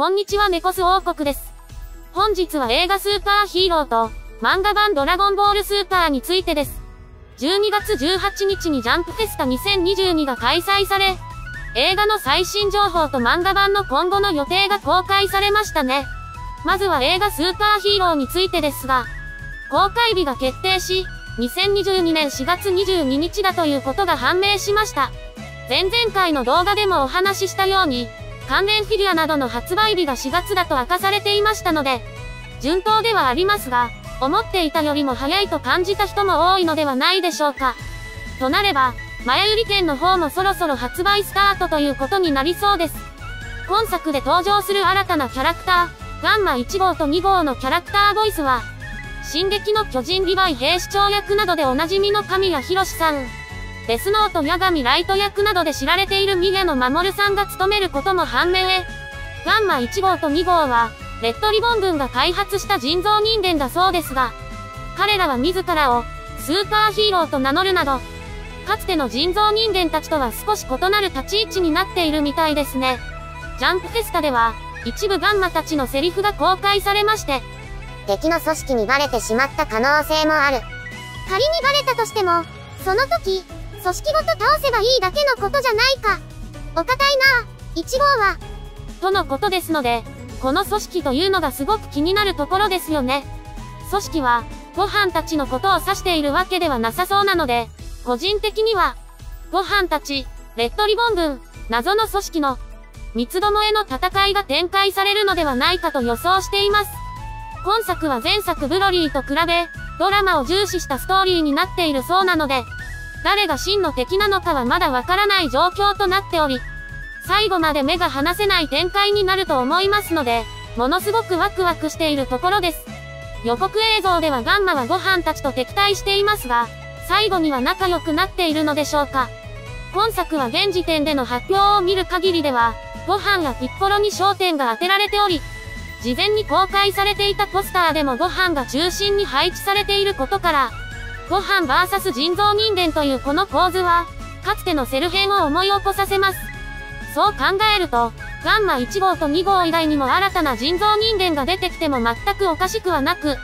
こんにちはメコス王国です。本日は映画スーパーヒーローと漫画版ドラゴンボールスーパーについてです。12月18日にジャンプフェスタ2022が開催され、映画の最新情報と漫画版の今後の予定が公開されましたね。まずは映画スーパーヒーローについてですが、公開日が決定し、2022年4月22日だということが判明しました。前々回の動画でもお話ししたように、関連フィギュアなどの発売日が4月だと明かされていましたので、順当ではありますが、思っていたよりも早いと感じた人も多いのではないでしょうか。となれば、前売り券の方もそろそろ発売スタートということになりそうです。今作で登場する新たなキャラクター、ガンマ1号と2号のキャラクターボイスは、進撃の巨人リヴァイ兵士長役などでおなじみの神谷浩史さん、デスノート八神ライト役などで知られている宮野真守さんが務めることも判明へ。ガンマ1号と2号は、レッドリボン軍が開発した人造人間だそうですが、彼らは自らをスーパーヒーローと名乗るなど、かつての人造人間たちとは少し異なる立ち位置になっているみたいですね。ジャンプフェスタでは、一部ガンマたちのセリフが公開されまして、敵の組織にバレてしまった可能性もある。仮にバレたとしても、その時、組織ごと倒せばいいだけのことじゃないか。お堅いな、1号は。とのことですので、この組織というのがすごく気になるところですよね。組織は、ご飯たちのことを指しているわけではなさそうなので、個人的には、ご飯たち、レッドリボン軍、謎の組織の、三つどもえの戦いが展開されるのではないかと予想しています。今作は前作ブロリーと比べ、ドラマを重視したストーリーになっているそうなので、誰が真の敵なのかはまだわからない状況となっており、最後まで目が離せない展開になると思いますので、ものすごくワクワクしているところです。予告映像ではガンマはご飯たちと敵対していますが、最後には仲良くなっているのでしょうか。今作は現時点での発表を見る限りでは、ご飯やピッコロに焦点が当てられており、事前に公開されていたポスターでもご飯が中心に配置されていることから、ご飯 VS 人造人間というこの構図は、かつてのセル編を思い起こさせます。そう考えると、ガンマ1号と2号以外にも新たな人造人間が出てきても全くおかしくはなく、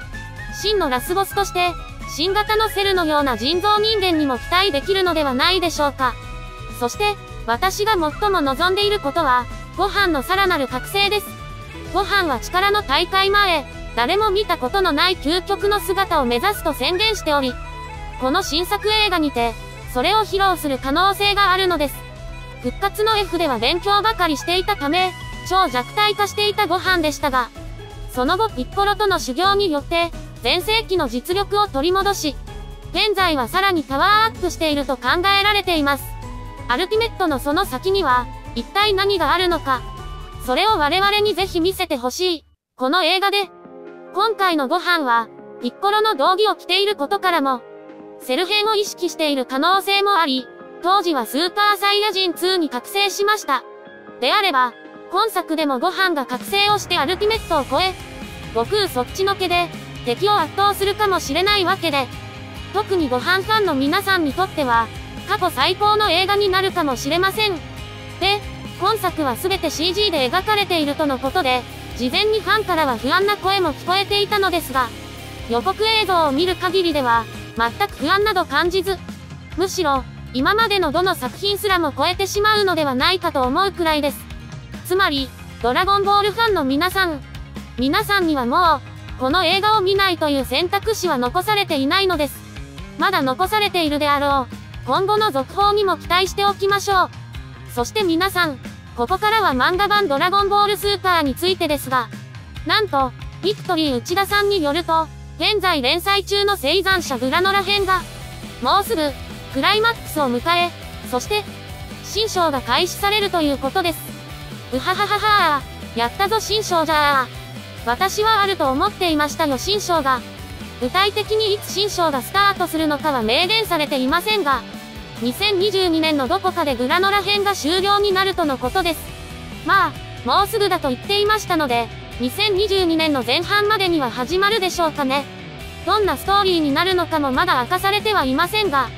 真のラスボスとして、新型のセルのような人造人間にも期待できるのではないでしょうか。そして、私が最も望んでいることは、ご飯のさらなる覚醒です。ご飯は力の大会前、誰も見たことのない究極の姿を目指すと宣言しており、この新作映画にて、それを披露する可能性があるのです。復活の F では勉強ばかりしていたため、超弱体化していたご飯でしたが、その後ピッコロとの修行によって、全盛期の実力を取り戻し、現在はさらにパワーアップしていると考えられています。アルティメットのその先には、一体何があるのか。それを我々にぜひ見せてほしい。この映画で、今回のご飯は、ピッコロの道着を着ていることからも、セル編を意識している可能性もあり、当時はスーパーサイヤ人2に覚醒しました。であれば、今作でもご飯が覚醒をしてアルティメットを超え、悟空そっちのけで、敵を圧倒するかもしれないわけで、特にご飯ファンの皆さんにとっては、過去最高の映画になるかもしれません。で、今作は全て CG で描かれているとのことで、事前にファンからは不安な声も聞こえていたのですが、予告映像を見る限りでは、全く不安など感じず、むしろ、今までのどの作品すらも超えてしまうのではないかと思うくらいです。つまり、ドラゴンボールファンの皆さんにはもう、この映画を見ないという選択肢は残されていないのです。まだ残されているであろう、今後の続報にも期待しておきましょう。そして皆さん、ここからは漫画版ドラゴンボールスーパーについてですが、なんと、ビクトリー内田さんによると、現在連載中の生産者グラノラ編が、もうすぐ、クライマックスを迎え、そして、新章が開始されるということです。うははははー、やったぞ新章じゃあ。私はあると思っていましたよ新章が。具体的にいつ新章がスタートするのかは明言されていませんが、2022年のどこかでグラノラ編が終了になるとのことです。まあ、もうすぐだと言っていましたので、2022年の前半までには始まるでしょうかね。どんなストーリーになるのかもまだ明かされてはいませんが、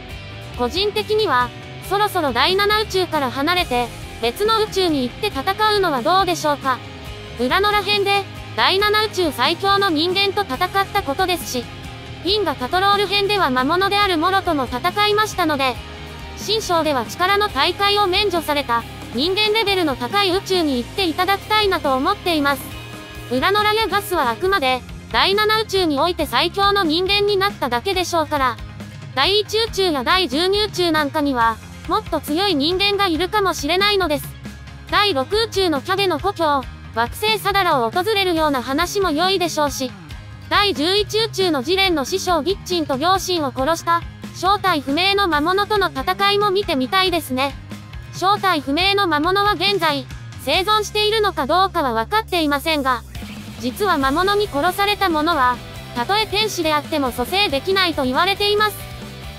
個人的には、そろそろ第7宇宙から離れて、別の宇宙に行って戦うのはどうでしょうか。裏のらへんで、第7宇宙最強の人間と戦ったことですし、銀河パトロール編では魔物であるモロとも戦いましたので、新章では力の大会を免除された、人間レベルの高い宇宙に行っていただきたいなと思っています。裏のらやガスはあくまで、第7宇宙において最強の人間になっただけでしょうから、第1宇宙や第12宇宙なんかには、もっと強い人間がいるかもしれないのです。第6宇宙のキャベの故郷、惑星サダラを訪れるような話も良いでしょうし、第11宇宙のジレンの師匠ギッチンと両親を殺した、正体不明の魔物との戦いも見てみたいですね。正体不明の魔物は現在、生存しているのかどうかは分かっていませんが、実は魔物に殺された者は、たとえ天使であっても蘇生できないと言われています。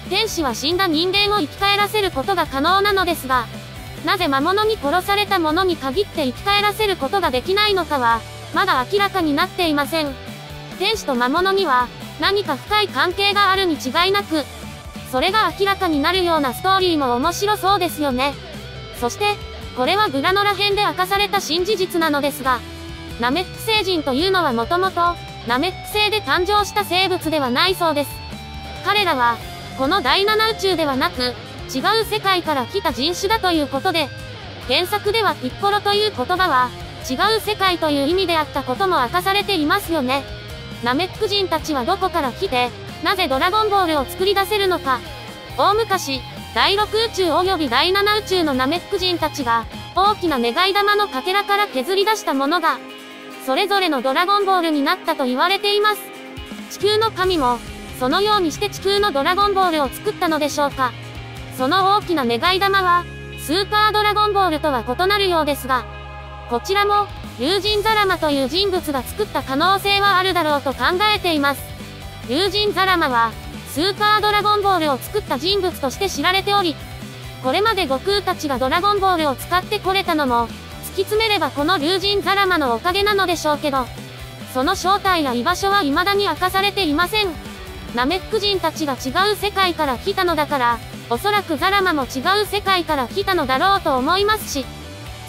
天使は死んだ人間を生き返らせることが可能なのですが、なぜ魔物に殺された者に限って生き返らせることができないのかは、まだ明らかになっていません。天使と魔物には、何か深い関係があるに違いなく、それが明らかになるようなストーリーも面白そうですよね。そして、これはグラノラ編で明かされた新事実なのですが、ナメック星人というのはもともと、ナメック星で誕生した生物ではないそうです。彼らは、この第7宇宙ではなく、違う世界から来た人種だということで、原作ではピッコロという言葉は、違う世界という意味であったことも明かされていますよね。ナメック人たちはどこから来て、なぜドラゴンボールを作り出せるのか。大昔、第6宇宙及び第7宇宙のナメック人たちが、大きな願い玉のかけらから削り出したものが、それぞれのドラゴンボールになったと言われています。地球の神も、そのようにして地球のドラゴンボールを作ったのでしょうか。その大きな願い玉は、スーパードラゴンボールとは異なるようですが、こちらも、竜神ザラマという人物が作った可能性はあるだろうと考えています。竜神ザラマは、スーパードラゴンボールを作った人物として知られており、これまで悟空たちがドラゴンボールを使ってこれたのも、突き詰めればこの竜神ザラマのおかげなのでしょうけど、その正体や居場所は未だに明かされていません。ナメック人たちが違う世界から来たのだから、おそらくザラマも違う世界から来たのだろうと思いますし、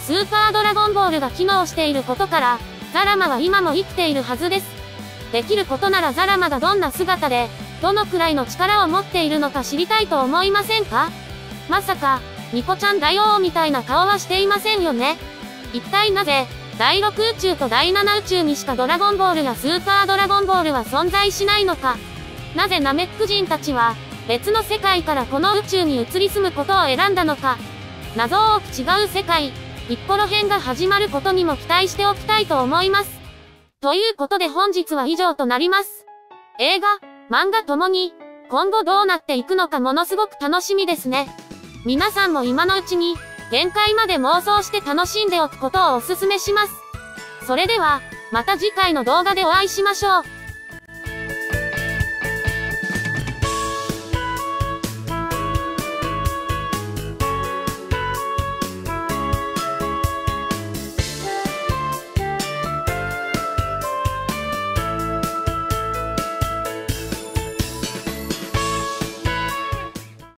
スーパードラゴンボールが機能していることから、ザラマは今も生きているはずです。できることならザラマがどんな姿で、どのくらいの力を持っているのか知りたいと思いませんか？まさか、ニコちゃん大王みたいな顔はしていませんよね。一体なぜ、第6宇宙と第7宇宙にしかドラゴンボールやスーパードラゴンボールは存在しないのか。なぜナメック人たちは、別の世界からこの宇宙に移り住むことを選んだのか。謎多く違う世界、ピッコロ編が始まることにも期待しておきたいと思います。ということで本日は以上となります。映画、漫画ともに、今後どうなっていくのかものすごく楽しみですね。皆さんも今のうちに、限界まで妄想して楽しんでおくことをお勧めします。それでは、また次回の動画でお会いしましょう。